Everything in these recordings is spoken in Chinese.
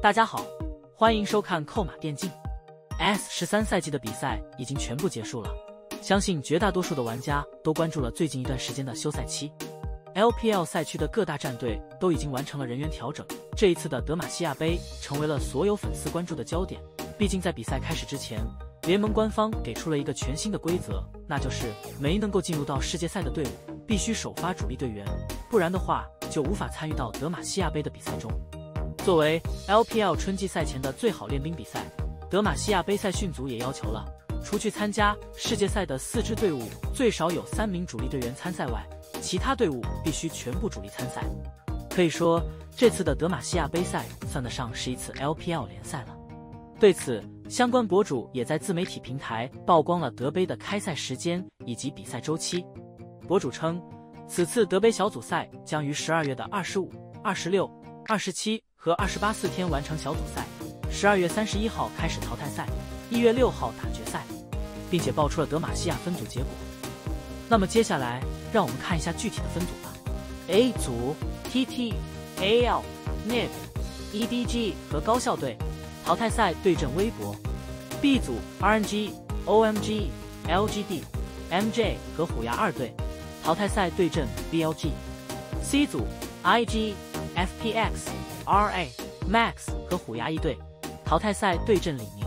大家好，欢迎收看扣码电竞。S13 赛季的比赛已经全部结束了，相信绝大多数的玩家都关注了最近一段时间的休赛期。 LPL 赛区的各大战队都已经完成了人员调整，这一次的德玛西亚杯成为了所有粉丝关注的焦点。毕竟在比赛开始之前，联盟官方给出了一个全新的规则，那就是没能够进入到世界赛的队伍必须首发主力队员，不然的话就无法参与到德玛西亚杯的比赛中。作为 LPL 春季赛前的最好练兵比赛，德玛西亚杯赛训组也要求了，除去参加世界赛的4支队伍最少有3名主力队员参赛外， 其他队伍必须全部主力参赛，可以说这次的德玛西亚杯赛算得上是一次 LPL 联赛了。对此，相关博主也在自媒体平台曝光了德杯的开赛时间以及比赛周期。博主称，此次德杯小组赛将于12月的25、26、27和284天完成小组赛，12月31号开始淘汰赛，1月6号打决赛，并且爆出了德玛西亚分组结果。 那么接下来，让我们看一下具体的分组吧。A 组 TT、AL、NIP、EDG 和高校队，淘汰赛对阵微博。B 组 RNG、OMG、LGD、MJ 和虎牙2队，淘汰赛对阵 BLG。C 组 IG、FPX、RA、Max 和虎牙1队，淘汰赛对阵李宁。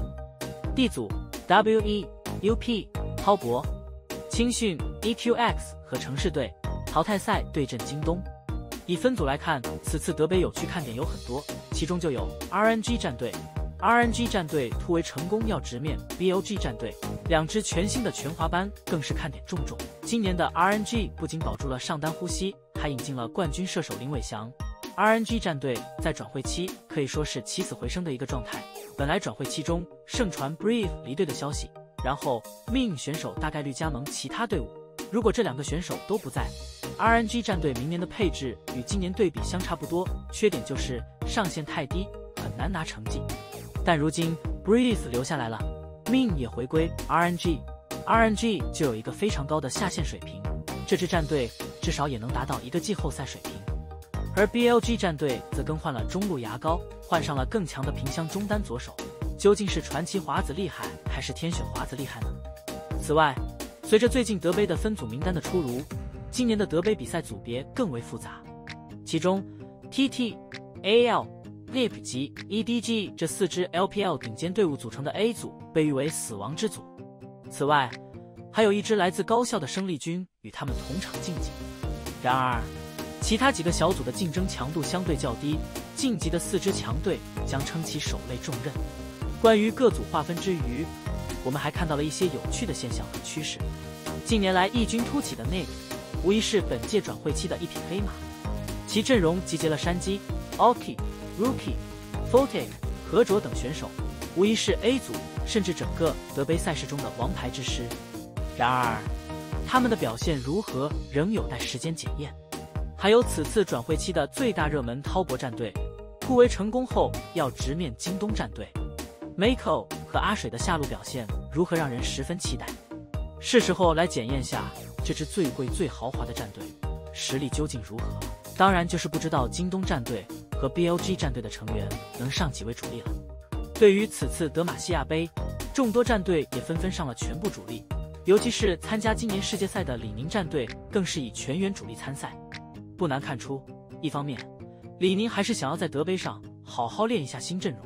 D 组 WE、UP、滔博、 青训 EQX 和城市队，淘汰赛对阵京东。以分组来看，此次德杯有趣看点有很多，其中就有 RNG 战队。RNG 战队突围成功，要直面 BLG 战队，2支全新的全华班更是看点重重。今年的 RNG 不仅保住了上单呼吸，还引进了冠军射手林伟翔。RNG 战队在转会期可以说是起死回生的一个状态。本来转会期中盛传 Breiv 离队的消息。 然后 ，Ming 选手大概率加盟其他队伍。如果这2个选手都不在 ，RNG 战队明年的配置与今年对比相差不多，缺点就是上限太低，很难拿成绩。但如今 Breeze 留下来了 ，Ming 也回归 RNG，RNG 就有一个非常高的下限水平，这支战队至少也能达到一个季后赛水平。而 BLG 战队则更换了中路牙膏，换上了更强的萍乡中单左手。 究竟是传奇华子厉害，还是天选华子厉害呢？此外，随着最近德杯的分组名单的出炉，今年的德杯比赛组别更为复杂。其中 ，TT、AL、NIP 及 EDG 这4支 LPL 顶尖队伍组成的 A 组被誉为“死亡之组”。此外，还有1支来自高校的生力军与他们同场竞技。然而，其他几个小组的竞争强度相对较低，晋级的4支强队将撑起守擂重任。 关于各组划分之余，我们还看到了一些有趣的现象和趋势。近年来异军突起的NIP，无疑是本届转会期的一匹黑马。其阵容集结了山鸡、Oki、Rookie、Fotek、何卓等选手，无疑是 A 组甚至整个德杯赛事中的王牌之师。然而，他们的表现如何仍有待时间检验。还有此次转会期的最大热门滔博战队，突围成功后要直面京东战队。 Meiko 和阿水的下路表现如何，让人十分期待。是时候来检验下这支最贵最豪华的战队实力究竟如何。当然，就是不知道京东战队和 BLG 战队的成员能上几位主力了。对于此次德玛西亚杯，众多战队也纷纷上了全部主力，尤其是参加今年世界赛的李宁战队，更是以全员主力参赛。不难看出，一方面，李宁还是想要在德杯上好好练一下新阵容；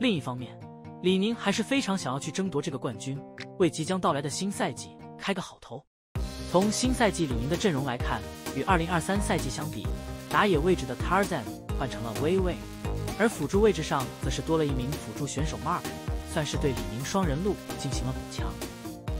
另一方面， 李宁还是非常想要去争夺这个冠军，为即将到来的新赛季开个好头。从新赛季李宁的阵容来看，与2023赛季相比，打野位置的 Tarzan 换成了微微，而辅助位置上则是多了1名辅助选手 Mark， 算是对李宁双人路进行了补强。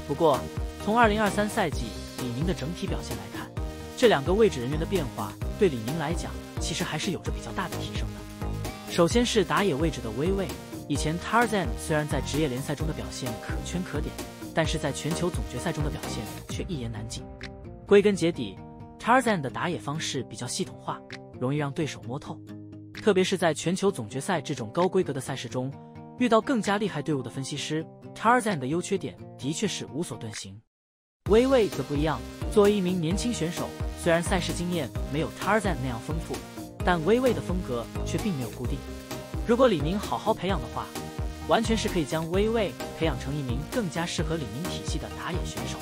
不过，从2023赛季李宁的整体表现来看，这2个位置人员的变化对李宁来讲，其实还是有着比较大的提升的。首先是打野位置的微微。 以前 Tarzan 虽然在职业联赛中的表现可圈可点，但是在全球总决赛中的表现却一言难尽。归根结底 ，Tarzan 的打野方式比较系统化，容易让对手摸透。特别是在全球总决赛这种高规格的赛事中，遇到更加厉害队伍的分析师 ，Tarzan 的优缺点的确是无所遁形。微微则不一样，作为1名年轻选手，虽然赛事经验没有 Tarzan 那样丰富，但微微的风格却并没有固定。如果李宁好好培养的话，完全是可以将微微培养成一名更加适合李宁体系的打野选手。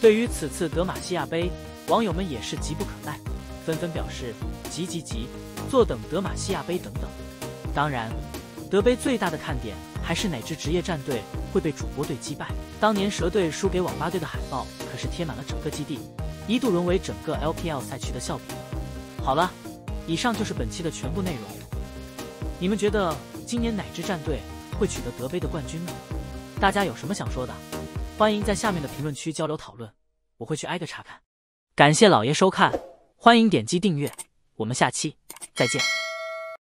对于此次德玛西亚杯，网友们也是急不可耐，纷纷表示急，坐等德玛西亚杯等等。当然，德杯最大的看点还是哪支职业战队会被主播队击败。当年蛇队输给网吧队的海报可是贴满了整个基地，一度沦为整个 LPL 赛区的笑柄。好了，以上就是本期的全部内容。你们觉得今年哪支战队会取得德杯的冠军呢？大家有什么想说的，欢迎在下面的评论区交流讨论，我会去挨个查看。感谢老爷收看，欢迎点击订阅，我们下期再见。